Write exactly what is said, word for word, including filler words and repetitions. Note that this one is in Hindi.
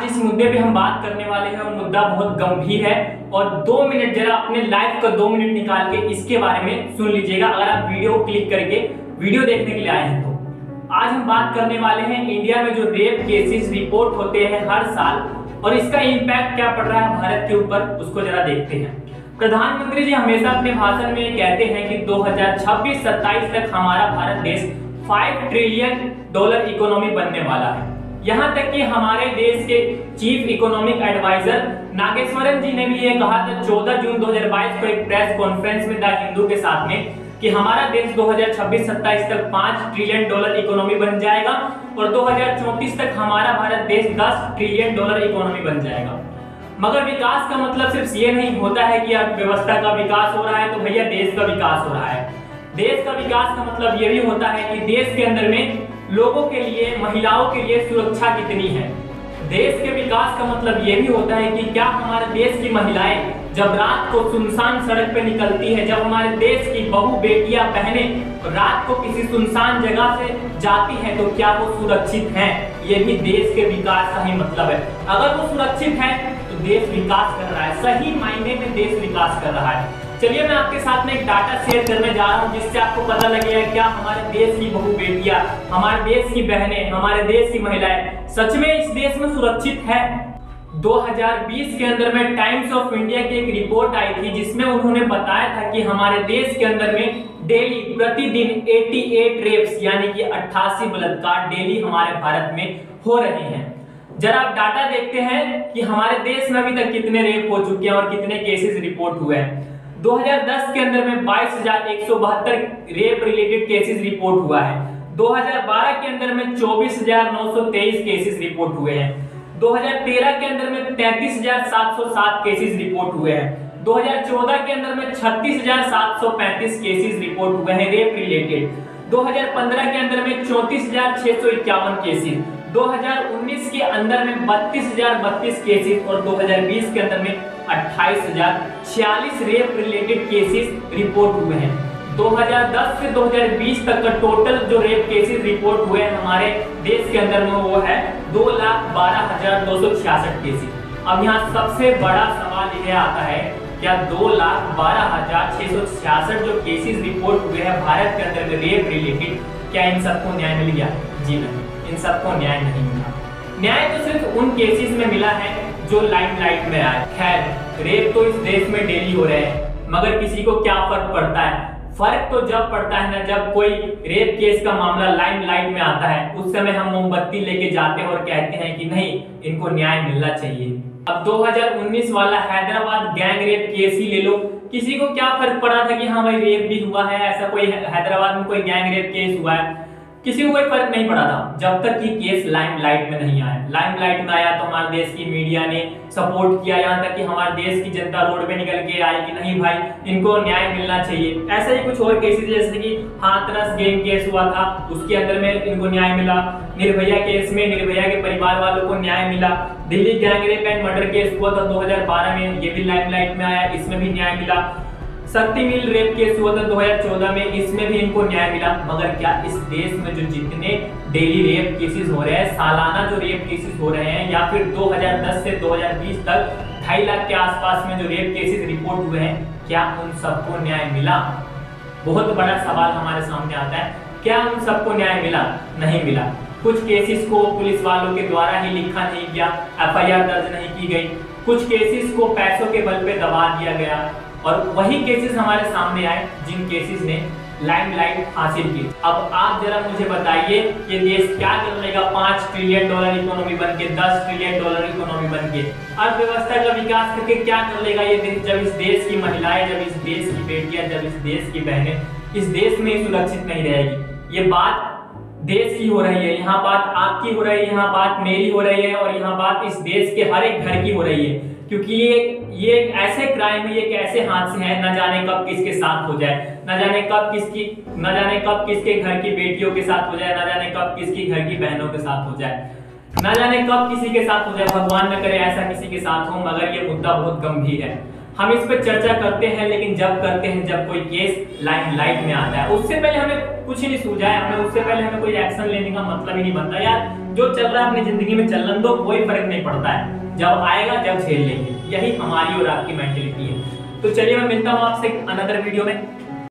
आज जिस मुद्दे पे हम बात करने वाले हैं वो मुद्दा बहुत गंभीर है और दो मिनट जरा अपने लाइफ का दो मिनट निकाल के इसके बारे में सुन लीजिएगा अगर आप वीडियो क्लिक करके वीडियो देखने के लिए आए हैं। तो आज हम बात करने वाले हैं इंडिया में जो रेप केसेस रिपोर्ट होते हैं हर साल और इसका इम्पैक्ट क्या पड़ रहा है भारत के ऊपर, उसको जरा देखते हैं। प्रधानमंत्री जी हमेशा अपने भाषण में कहते हैं कि दो हज़ार छब्बीस सत्ताईस तक हमारा भारत देश पाँच ट्रिलियन डॉलर इकोनॉमी बनने वाला है। यहाँ तक कि हमारे देश के chief economic adviser Nageswaran ji ने भी ये कहा था चौदह जून दो हज़ार बाईस को एक प्रेस कॉन्फ्रेंस में द हिंदू के साथ में कि हमारा देश दो हज़ार छब्बीस सत्ताईस तक पाँच ट्रिलियन डॉलर इकोनॉमी बन जाएगा और दो हज़ार चौंतीस तक हमारा भारत देश दस ट्रिलियन डॉलर इकोनॉमी बन जाएगा। मगर विकास का मतलब सिर्फ ये नहीं होता है कि अर्थव्यवस्था का विकास हो रहा है तो भैया देश का विकास हो रहा है। देश का विकास का मतलब ये भी होता है कि देश के अंदर में लोगों के लिए, महिलाओं के लिए सुरक्षा कितनी है। देश के विकास का मतलब ये भी होता है कि क्या हमारे देश की महिलाएं जब रात को सुनसान सड़क पर निकलती है, जब हमारे देश की बहू बेटियां बहनें रात को किसी सुनसान जगह से जाती हैं तो क्या वो सुरक्षित हैं। ये भी देश के विकास का ही मतलब है। अगर वो सुरक्षित है तो देश विकास कर रहा है, सही मायने में देश विकास कर रहा है। चलिए मैं आपके साथ में एक डाटा शेयर करने जा रहा हूँ जिससे आपको पता लगेगा क्या हमारे देश की बहु बेटियां, हमारे देश की बहनें, हमारे देश की महिलाएं सच में इस देश में सुरक्षित है। दो हज़ार बीस के अंदर में टाइम्स ऑफ इंडिया की एक रिपोर्ट आई थी जिसमें उन्होंने बताया था कि हमारे देश के अंदर में डेली प्रतिदिन अट्ठासी रेप्स यानी कि अट्ठासी बलात्कार डेली हमारे भारत में हो रहे हैं। जरा आप डाटा देखते हैं कि हमारे देश में अभी तक कितने रेप हो चुके हैं और कितने केसेस रिपोर्ट हुए हैं। दो हज़ार दस के अंदर में बाईस हज़ार एक सौ बहत्तर रेप रिलेटेड केसेस रिपोर्ट हुआ है। दो हज़ार बारह के अंदर में चौबीस हज़ार नौ सौ तेईस केसेस रिपोर्ट हुए हैं। दो हज़ार तेरह के अंदर में तैंतीस हज़ार सात सौ सात केसेस रिपोर्ट हुए हैं। दो हज़ार चौदह के अंदर में छत्तीस हज़ार सात सौ पैंतीस केसेस रिपोर्ट हुए हैं रेप रिलेटेड। दो हज़ार पंद्रह के अंदर में चौंतीस हज़ार छह सौ इक्यावन केसेस, दो हज़ार उन्नीस के अंदर में बत्तीस हज़ार बत्तीस केसेस और दो हज़ार बीस के अंदर में अट्ठाईस हज़ार छियालीस रेप रिलेटेड केसेस रिपोर्ट हुए हैं। दो हज़ार दस से दो हज़ार बीस तक का टोटल जो रेप केसेस रिपोर्ट हुए हैं हमारे देश के अंदर में वो है दो लाख बारह हज़ार दो सौ छियासठ केसेस। अब यहाँ सबसे बड़ा सवाल यह आता है क्या दो लाख बारह हज़ार छह सौ छियासठ जो केसेस रिपोर्ट हुए हैं भारत के अंदर में रेप रिलेटेड, क्या इन सबको न्याय मिल गया? जी नहीं, इन सबको न्याय नहीं मिला। न्याय तो सिर्फ उन केसेस में मिला है जो लाइमलाइट में आए। खैर रेप तो इस देश में डेली हो रहे हैं मगर किसी को क्या फर्क पड़ता है। फर्क तो जब पड़ता है ना जब कोई रेप केस का मामला लाइमलाइट में आता है, उस समय हम मोमबत्ती लेके जाते हैं और कहते हैं कि नहीं इनको न्याय मिलना चाहिए। अब दो हज़ार उन्नीस वाला हैदराबाद गैंग रेप केस ही ले लो, किसी को क्या फर्क पड़ा था कि हाँ भाई रेप भी हुआ है, ऐसा कोई हैदराबाद में कोई गैंग रेप केस हुआ है, किसी को कोई फर्क नहीं पड़ा था जब तक कि केस लाइमलाइट में नहीं आया। लाइमलाइट में आया तो हमारे देश की मीडिया ने सपोर्ट किया, यहाँ तक कि हमारे देश की जनता रोड पे निकल के आई कि नहीं भाई इनको न्याय मिलना चाहिए। ऐसा ही कुछ और केसेस जैसे कि हाथरस गैंग केस हुआ था, उसके अंदर में इनको न्याय मिला। निर्भया केस में निर्भया के परिवार वालों को न्याय मिला। Delhi gang rape and murder case हुआ था दो हजार बारह में, ये भी लाइमलाइट में आया, इसमें भी न्याय मिला। शक्ति मिल रेप केस हुआ था दो हज़ार चौदह में, इसमें भी इनको न्याय मिला। मगर क्या इस देश में जो जितने डेली रेप केसेस हो रहे हैं, सालाना जो रेप केसेस हो रहे हैं या फिर दो हज़ार दस से दो हज़ार बीस तक ढाई लाख के आसपास में जो रेप केसेस रिपोर्ट हुए हैं, क्या उन सबको न्याय मिला? बहुत बड़ा सवाल हमारे सामने आता है। क्या उन सबको न्याय मिला? नहीं मिला। कुछ केसेस को पुलिस वालों के द्वारा ही लिखा नहीं गया, एफ आई आर दर्ज नहीं की गई। कुछ केसेस को पैसों के बल पे दबा दिया गया और वही केसेस हमारे सामने आए जिन केसेस ने लाइमलाइट हासिल की। अब आप जरा मुझे बताइए कि देश क्या कर लेगा पाँच ट्रिलियन डॉलर इकोनॉमी बन के, दस ट्रिलियन डॉलर इकोनॉमी बन के, अर्थव्यवस्था का विकास करके क्या कर लेगा ये देश जब इस देश की महिलाएं, जब इस देश की बेटियां, जब इस देश की बहनें इस देश में सुरक्षित नहीं रहेगी। ये बात देश की हो रही है, यहाँ बात आपकी हो रही है, यहाँ बात मेरी हो रही है और यहाँ बात इस देश के हर एक घर की हो रही है, क्योंकि ये ये एक ऐसे क्राइम है, ये एक ऐसे हादसे हैं ना जाने कब किसके साथ हो जाए, ना जाने कब किसकी ना जाने कब किसके घर की बेटियों के साथ हो जाए, ना जाने कब किसकी घर की बहनों के साथ हो जाए, ना जाने कब किसी के साथ हो जाए। भगवान न करे ऐसा किसी के साथ हो, मगर ये मुद्दा बहुत गंभीर है। हम इस पर चर्चा करते हैं, लेकिन जब करते हैं जब कोई केस लाइन लाइट में आता है, उससे पहले हमें कुछ नहीं सूझा है, हमें उससे पहले हमें कोई एक्शन लेने का मतलब ही नहीं बनता। यार जो चल रहा है अपनी जिंदगी में चलन दो, कोई फर्क नहीं पड़ता है, जब आएगा जब झेल लेंगे, यही हमारी और आपकी मेंटालिटी है। तो चलिए मैं मिलता हूँ आपसे अनदर वीडियो में।